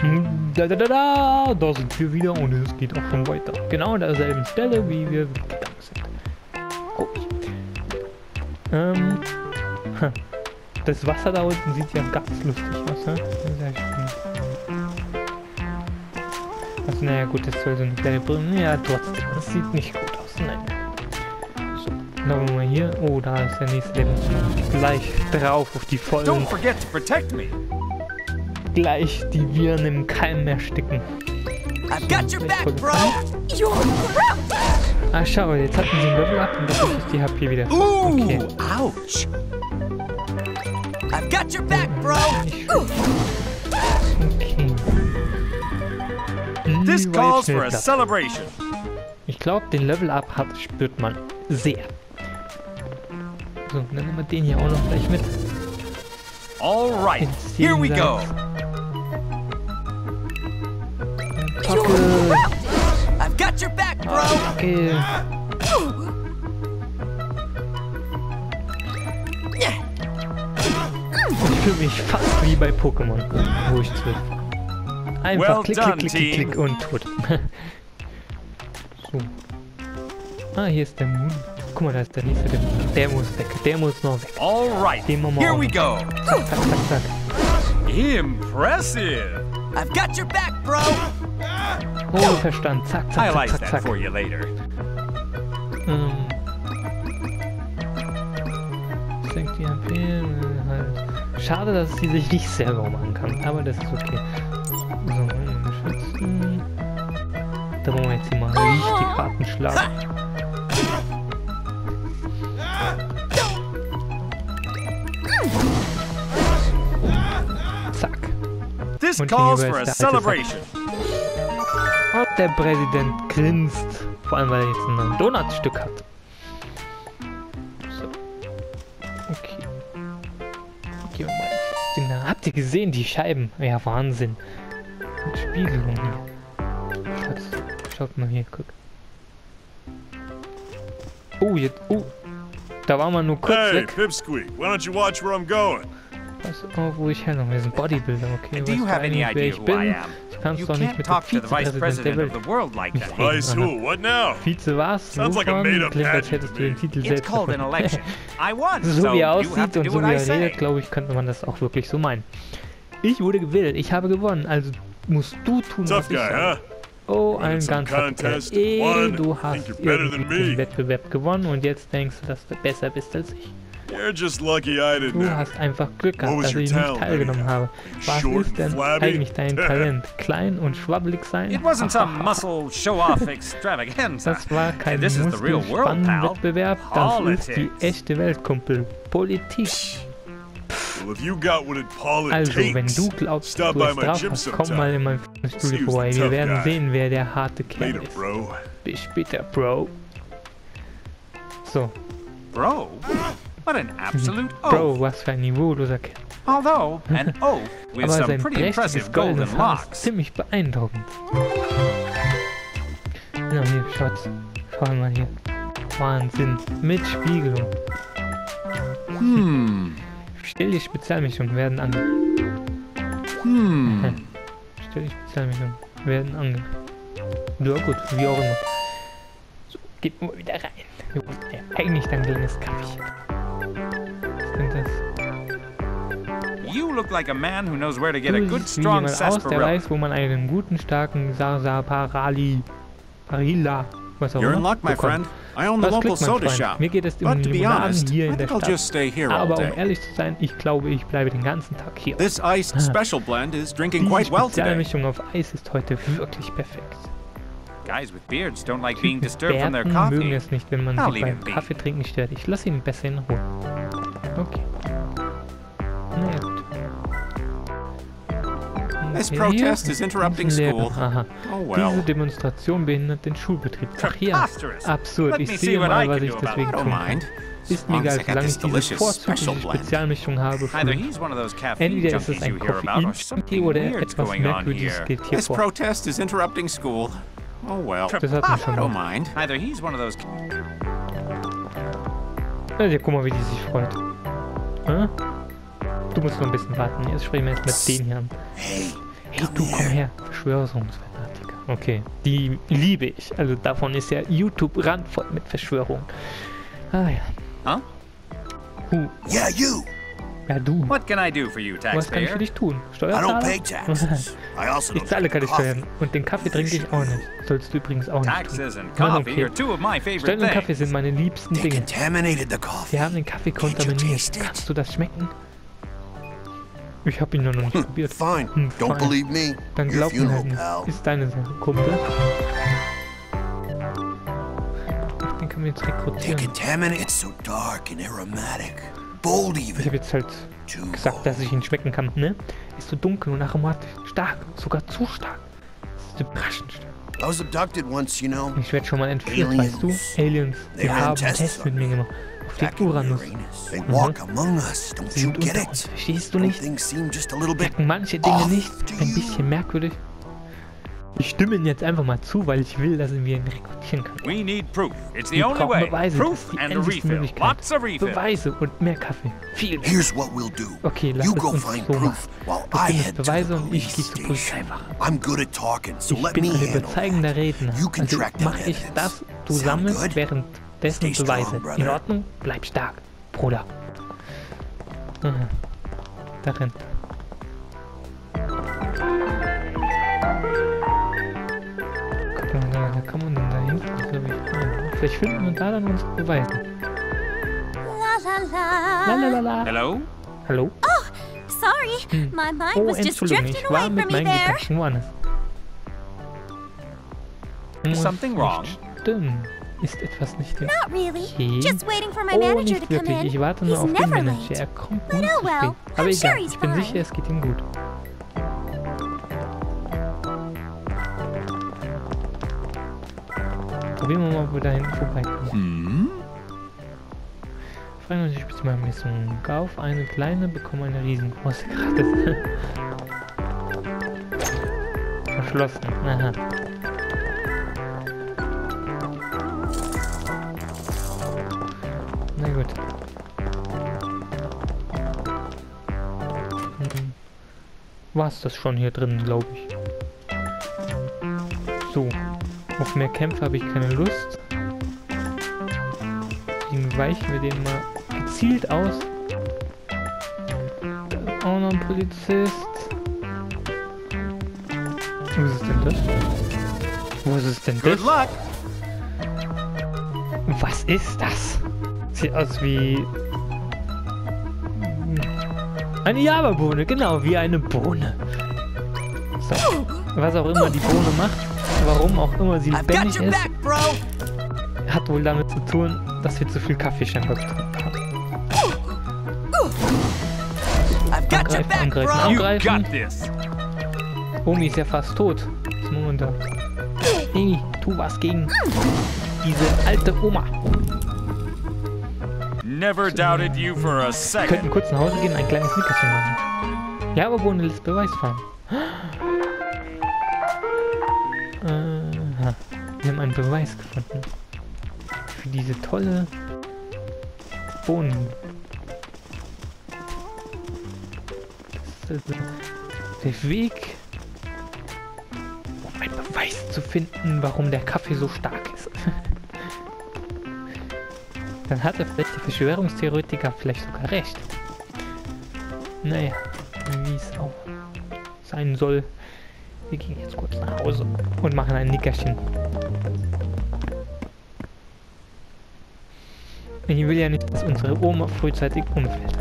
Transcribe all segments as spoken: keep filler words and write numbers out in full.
Da, da, da, da, da sind wir wieder und es geht auch schon weiter. Genau an derselben Stelle, wie wir gegangen sind. Gut. Ähm, das Wasser da unten sieht ja ganz lustig aus, ne? Sehr schön. Also, naja, gut, das soll so eine kleine Brille. Ja, trotzdem, das sieht nicht gut aus. Nein. So, dann haben wir mal hier. Oh, da ist der nächste Level. Gleich drauf auf die Folge. Don't forget to protect me. Gleich die Viren im Keim ersticken. I've got your back, bro. You're grounded. Ah, schau, jetzt hatten sie einen Level ab und das ist die H P wieder. Okay. Ouch. I've got your back, bro. Okay. This calls for a celebration. Ich glaube, den Level up hat spürt man sehr. So, dann nehmen wir den hier auch noch gleich mit. All right. Here we go. I've got your back, bro. Okay. Ich fühle mich fast wie bei Pokémon, wo ich zwölf war. Einfach klick, klick, klick, klick, klick und tot. So. Ah, hier ist der Moon. Guck mal, da ist der nächste. Der, der muss weg. Der muss noch weg. All right. Here we go. Zack, zack, zack, zack. Impressive. I've got your back, bro. Oh, verstanden. Zack, zack, zack, like zack, zack. For you later. Ähm. Senkt die H P. Halt. Schade, dass sie sich nicht selber umarmen kann. Aber das ist okay. So, schützen. Da wollen wir jetzt hier mal richtig harten Schlag. Zack. This calls for a celebration. Und der Präsident grinst. Vor allem, weil er jetzt ein Donutstück hat. So. Okay. Gehen wir mal ins Ding nach. Habt ihr gesehen, die Scheiben? Ja, Wahnsinn. Und Spiegelung hier. Schatz, schaut mal hier, guck. Oh, jetzt. Oh. Da war man nur kurz. Hey, weg. Pipsqueak, why don't you watch where I'm going? Pass auf, wo ich herkomme. Wir sind Bodybuilder, okay? Do you have any idea who I am? Kannst du doch nicht mit dem Vizepräsidenten der Welt like that. Vice who? What now? Vize was? Sounds like a made-up pageant. It's called an election. I won. So wie er aussieht und so wie er redet, glaube ich, könnte man das auch wirklich so meinen. Ich wurde gewählt. Ich habe gewonnen. Also musst du tun, was ich sage. Oh, ein ganz Contest. Ey, du hast den Wettbewerb gewonnen und jetzt denkst du, dass du besser bist als ich. Du hast einfach Glück gehabt, dass ich nicht teilgenommen habe. Was ist denn eigentlich dein Talent? Klein und schwabbelig sein? Das war kein Muskelspannenwettbewerb, das ist die echte Welt, Kumpel. Politik. Also, wenn du glaubst, dass du es drauf hast, komm mal in mein Fitnessstudio vorbei. Wir werden sehen, wer der harte Kerl ist. Bis später, Bro. So. Bro? What an absolute oaf. Bro, was für ein niveauloser Kerl. Although an oaf with some pretty impressive golden locks. Ziemlich beeindruckend. Ja, hier, Schatz. Schau mal hier. Wahnsinn. Mit Spiegelung. Hm. Stell die Spezialmischung, werden ange. Hm. Stell die Spezialmischung, werden ange. Ja gut, wie auch immer. So, geht mal wieder rein. Wir wollen ja eigentlich ein kleines Kaffeechen. You look like a man who knows where to get a good strong sarsaparilla. Der weiß, wo man einen guten starken Sarsaparilla, Parilla, was auch immer bekommt. Das kriegt man, Freund. Mir geht es um den Laden hier in der Stadt. Aber um ehrlich zu sein, ich glaube, ich bleibe den ganzen Tag hier. Die Spezialmischung auf Eis ist heute wirklich perfekt. Guys with beards don't like being disturbed from their coffee. Mögen es nicht, wenn man sie beim Kaffee trinken stört. Ich lasse ihn besser in Ruhe. Okay. Na ja, gut. This protest is interrupting school. Aha. Diese Demonstration behindert den Schulbetrieb. Ach ja, absurd. Ich sehe mal, was ich deswegen tun kann. Ist mir egal, solange ich diese vorzügliche Spezialmischung habe. Entweder ist es ein Koffein-Tee oder etwas Merkwürdiges geht hier vor. Oh well. Das hat mich schon gemeint. Ja, guck mal, wie die sich freut. Hm? Du musst noch ein bisschen warten. Jetzt sprechen wir jetzt mit denen hier an. Hey, du, komm her. Verschwörungsfanatiker. Okay, die liebe ich. Also davon ist ja YouTube randvoll mit Verschwörung. Ah ja. Huh? Who? Yeah, you. Ja, du. What can I do for you, taxpayer? Was kann ich für dich tun? Steuerzahler? Ich zahle keine Steuern. Und den Kaffee trinke ich auch nicht. Sollst du übrigens auch nicht tun. Mann, okay. Steuern und Kaffee sind meine liebsten Dinge. Wir haben den Kaffee kontaminiert. Kannst du das schmecken? Ich habe ihn nur noch nicht probiert. Fine. Hm, fine. Dann glaub mir halt nicht. Ist deine Sache, Kumpel. Den können wir jetzt rekrutieren. Ich habe jetzt halt gesagt, dass ich ihn schmecken kann, ne? Ist so dunkel und aromatisch. Stark, sogar zu stark. Das ist überraschend stark. Ich werde schon mal entführt, weißt du? Aliens, die haben Tests mit mir gemacht. Auf den Uranus. Mhm. Sie sind unter uns, verstehst du nicht? Merken manche Dinge nicht, ein bisschen merkwürdig. Ich stimme ihnen jetzt einfach mal zu, weil ich will, dass wir ihn rekrutieren können. Wir brauchen Beweise, das ist die einzige Möglichkeit. Beweise und mehr Kaffee. Viel mehr. Okay, lass es uns so machen. Du findest Beweise und ich gehe zur Polizeiwache. Ich bin ein überzeugender Redner. Also mache ich das, du sammelst währenddessen Beweise. In Ordnung? Bleib stark, Bruder. Aha. Darin. Da kann man denn da hinten? Vielleicht finden wir da dann unsere Beweise. Lalalala. Hallo? Hallo? Oh, sorry. Hm. My mind oh, was just drifting ich war away mit meinen there. Gedanken woanders. Ist stimmt. Ist etwas nicht in really. Okay. Just for my oh, nicht wirklich. Ich warte nur he's auf den Manager. Er kommt nur zu spät. Aber egal, sure ich bin fine. Sicher, es geht ihm gut. Probieren wir mal, ob wir da hinten vorbeikommen. Hm? fünfundneunzig bis meine Messung. Kauf eine kleine, bekomme eine riesengroße gratis. Verschlossen. Aha. Na gut. Hm. War's das schon hier drin, glaube ich. So. Auf mehr Kämpfe habe ich keine Lust. Deswegen weichen wir den mal gezielt aus. Auch noch ein Polizist. Wo ist es denn das? Wo ist es denn das? Was ist das? Sieht aus wie... eine Java-Bohne, genau, wie eine Bohne. So. Was auch immer die Bohne macht. Warum auch immer sie lebendig ist, back, hat wohl damit zu tun, dass wir zu viel Kaffee scheinbar getrunken haben. Angreifen, back, angreifen, angreifen. Omi ist ja fast tot. Ist nur unter. Hey, tu was gegen diese alte Oma. Never doubted you for a second. Wir könnten kurz nach Hause gehen und ein kleines Nickerchen machen. Ja, aber wo eine Liste Beweis fahren. Aha, wir haben einen Beweis gefunden. Für diese tolle Bohnen. Das ist also der Weg, um einen Beweis zu finden, warum der Kaffee so stark ist. Dann hat der Verschwörungstheoretiker vielleicht sogar recht. Naja, wie es auch sein soll. Wir gehen jetzt kurz nach Hause und machen ein Nickerchen. Ich will ja nicht, dass unsere Oma frühzeitig umfällt.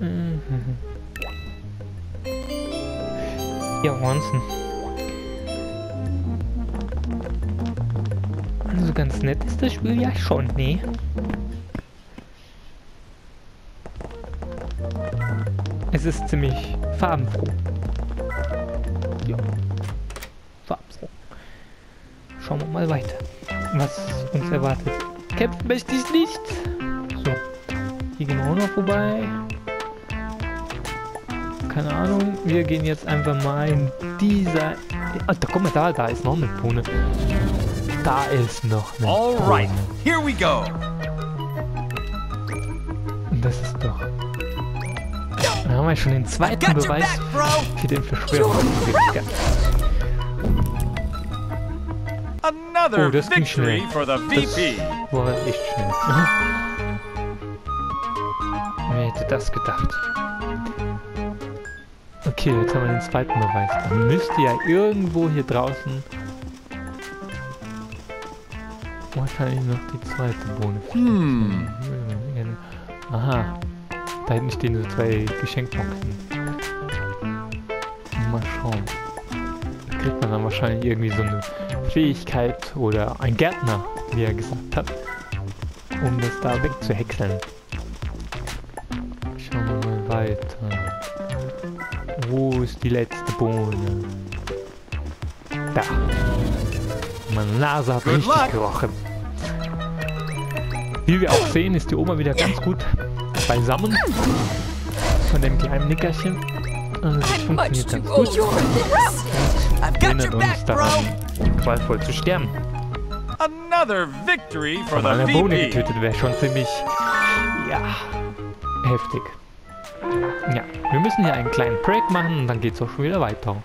Mhm. Ja, Wahnsinn. Also ganz nett ist das Spiel ja schon, ne? Es ist ziemlich farbenfroh. Ja. Farbenfroh. Schauen wir mal weiter, was uns erwartet. Kämpfen möchte ich nicht. So. Hier gehen wir auch noch vorbei. Keine Ahnung. Wir gehen jetzt einfach mal in dieser... Alter, guck mal da, da ist noch eine Bohne. Da ist noch eine Bohne. Alright, here we go. das ist doch... Da haben wir schon den zweiten Beweis für den Verschwörungstheoretiker. Oh, das ging schnell. Das war echt schnell. Wer hätte das gedacht? Okay, jetzt haben wir den zweiten Beweis. Dann müsste ja irgendwo hier draußen... wahrscheinlich noch die zweite Bohne. Hm. Aha. Da hinten stehen so zwei Geschenkboxen. Mal schauen. Da kriegt man dann wahrscheinlich irgendwie so eine Fähigkeit oder ein Gärtner, wie er gesagt hat, um das da wegzuhäckseln. Schauen wir mal weiter. Wo ist die letzte Bohne? Da. Meine Nase hat richtig gerochen. Wie wir auch sehen, ist die Oma wieder ganz gut beisammen von dem kleinen Nickerchen. Und es funktioniert ganz gut. Und erinnert uns daran, qualvoll zu sterben. Von einer Bohne getötet wäre schon ziemlich, ja, heftig. Ja, wir müssen hier einen kleinen Break machen und dann geht's auch schon wieder weiter.